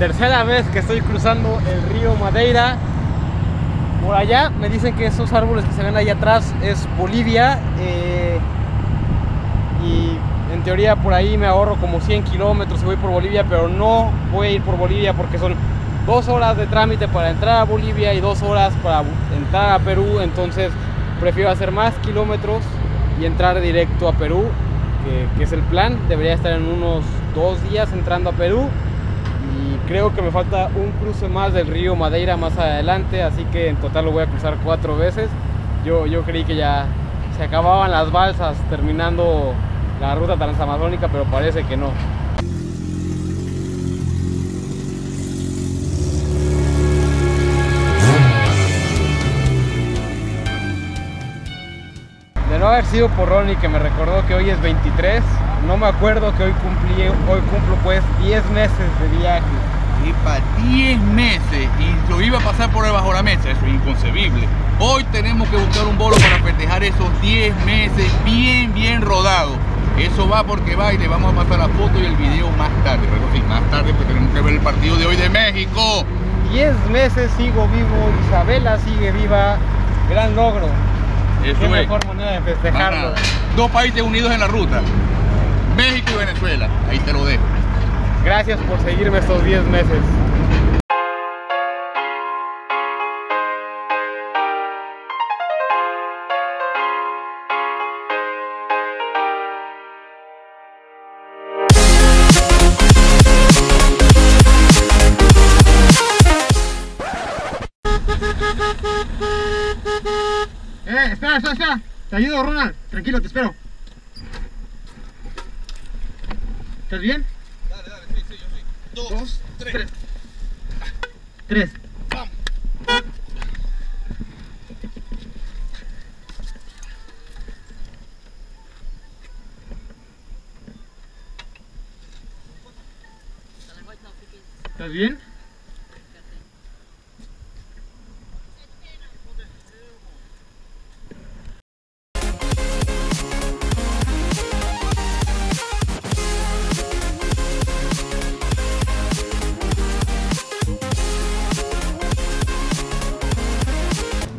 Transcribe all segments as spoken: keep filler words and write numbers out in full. tercera vez que estoy cruzando el río Madeira. Por allá me dicen que esos árboles que se ven allá atrás es Bolivia, eh, y en teoría por ahí me ahorro como cien kilómetros y voy por Bolivia, pero no voy a ir por Bolivia porque son dos horas de trámite para entrar a Bolivia y dos horas para entrar a Perú. Entonces prefiero hacer más kilómetros y entrar directo a Perú, que, que es el plan. Debería estar en unos dos días entrando a Perú. Y creo que me falta un cruce más del río Madeira más adelante, así que en total lo voy a cruzar cuatro veces. Yo, yo creí que ya se acababan las balsas terminando la ruta transamazónica, pero parece que no. De no haber sido por Ronnie, que me recordó que hoy es veintitrés, no me acuerdo que hoy cumplí, hoy cumplo pues diez meses de viaje. Y para diez meses, y lo iba a pasar por debajo de la mesa, eso es inconcebible. Hoy tenemos que buscar un bolo para festejar esos diez meses bien, bien rodados. Eso va porque va, y le vamos a pasar la foto y el video más tarde. Pero sí, más tarde, porque tenemos que ver el partido de hoy de México. diez meses sigo vivo, Isabela sigue viva, gran logro. Eso es. Qué mejor manera de festejarlo. Dos países unidos en la ruta. México y Venezuela, ahí te lo dejo. Gracias por seguirme estos diez meses. Eh, espera, espera, espera. Te ayudo, Ronald. Tranquilo, te espero. ¿Estás bien? Dale, dale, sí, sí, yo sí. Dos, Dos tres. tres. Tres. Vamos. ¿Estás bien?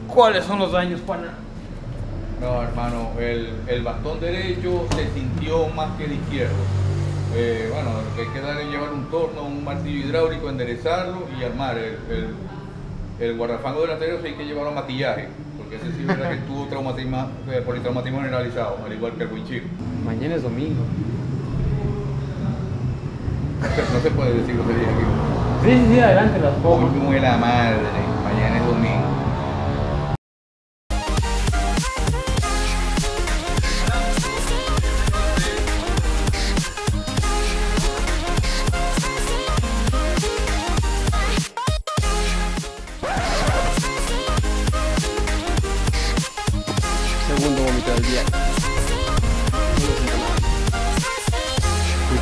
¿Cuáles son los daños, pana? No, hermano, el, el bastón derecho se sintió más que el izquierdo. Eh, bueno, lo que hay que dar es llevar un torno, un martillo hidráulico, enderezarlo y armar. El, el, el guardafango delantero sí hay que llevarlo a maquillaje, porque ese sí es verdad que tuvo traumatismo, politraumatismo generalizado, al igual que el winchip. Mañana es domingo. No se puede decir lo que dije aquí. Sí, sí, sí, adelante las pongo. Como la madre, mañana es domingo.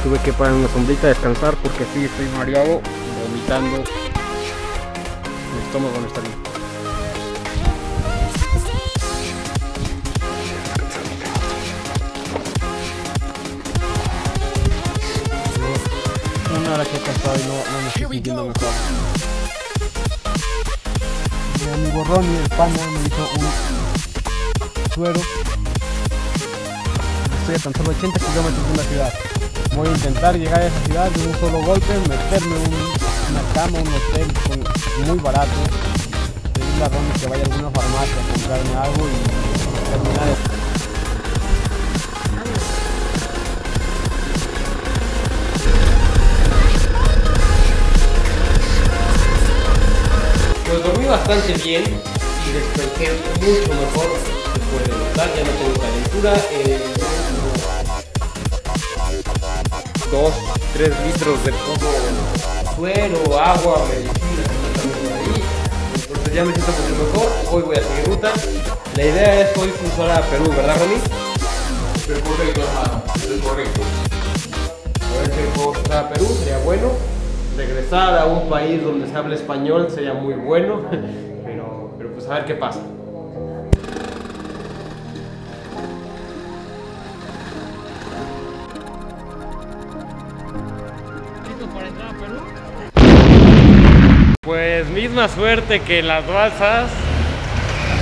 Tuve que parar en una sombrita a descansar porque sí estoy mareado, vomitando. Mi estómago no está bien. Una hora que he cansado y no, no me estoy sintiendo mejor. Mi amigo Ronnie, el pana, me hizo un suero. Estoy a tan solo ochenta kilómetros de una ciudad. Voy a intentar llegar a esa ciudad de un solo golpe, meterme en una cama, un hotel con, muy barato, pedirle a Ronnie que vaya a alguna farmacia a comprarme algo y terminar esto. Pues dormí bastante bien y desperté mucho mejor después de notar, ya no tengo calentura. Eh, dos, tres litros de poco suero, agua, medicina, ahí. Entonces ya me siento mucho mejor. Hoy voy a seguir ruta. La idea es hoy cruzar a Perú, ¿verdad, Ronnie? Es correcto, hermano, es correcto. A ver si puedo cruzar a Perú, sería bueno. Regresar a un país donde se habla español sería muy bueno, pero, pero pues a ver qué pasa. ¿Para entrar a Perú? misma suerte que en las balsas,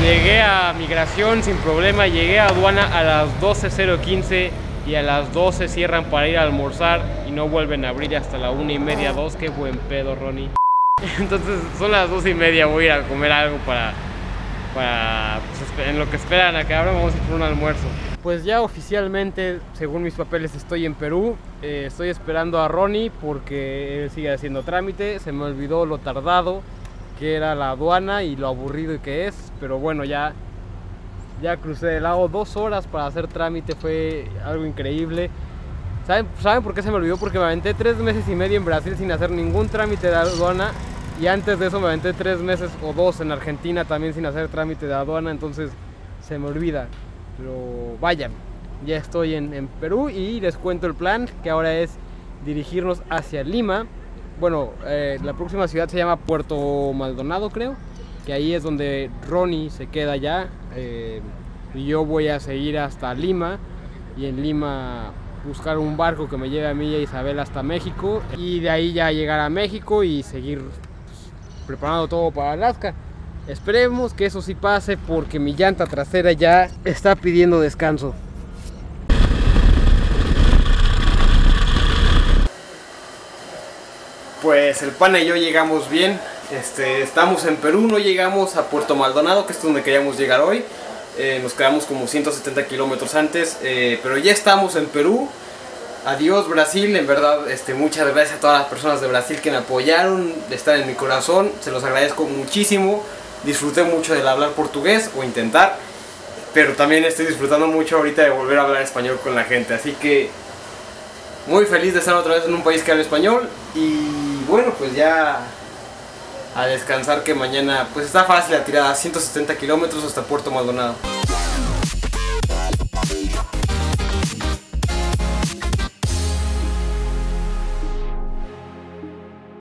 llegué a migración sin problema, llegué a aduana a las doce cero quince y a las doce cierran para ir a almorzar y no vuelven a abrir hasta la una y media, dos. Qué buen pedo, Ronnie. Entonces son las dos y media, voy a ir a comer algo para, para pues, en lo que esperan a que abran, vamos a ir por un almuerzo. Pues ya oficialmente, según mis papeles, estoy en Perú. Eh, estoy esperando a Ronnie porque él sigue haciendo trámite. Se me olvidó lo tardado que era la aduana y lo aburrido que es. Pero bueno, ya, ya crucé el lago. Dos horas para hacer trámite, fue algo increíble. ¿Saben, ¿Saben por qué se me olvidó? Porque me aventé tres meses y medio en Brasil sin hacer ningún trámite de aduana. Y antes de eso me aventé tres meses o dos en Argentina también sin hacer trámite de aduana. Entonces se me olvida. Pero vayan, ya estoy en, en Perú y les cuento el plan, que ahora es dirigirnos hacia Lima. Bueno, eh, la próxima ciudad se llama Puerto Maldonado, creo, que ahí es donde Ronnie se queda ya. Eh, y yo voy a seguir hasta Lima y en Lima buscar un barco que me lleve a mí y a Isabela hasta México. Y de ahí ya llegar a México y seguir pues, preparando todo para Alaska. Esperemos que eso sí pase porque mi llanta trasera ya está pidiendo descanso. Pues el pana y yo llegamos bien. Este, estamos en Perú, no llegamos a Puerto Maldonado, que es donde queríamos llegar hoy. Eh, nos quedamos como ciento setenta kilómetros antes, eh, pero ya estamos en Perú. Adiós Brasil, en verdad este, muchas gracias a todas las personas de Brasil que me apoyaron, están en mi corazón, se los agradezco muchísimo. Disfruté mucho del hablar portugués o intentar, pero también estoy disfrutando mucho ahorita de volver a hablar español con la gente, así que muy feliz de estar otra vez en un país que habla español. Y bueno, pues ya a descansar, que mañana pues está fácil la tirada, ciento setenta kilómetros hasta Puerto Maldonado.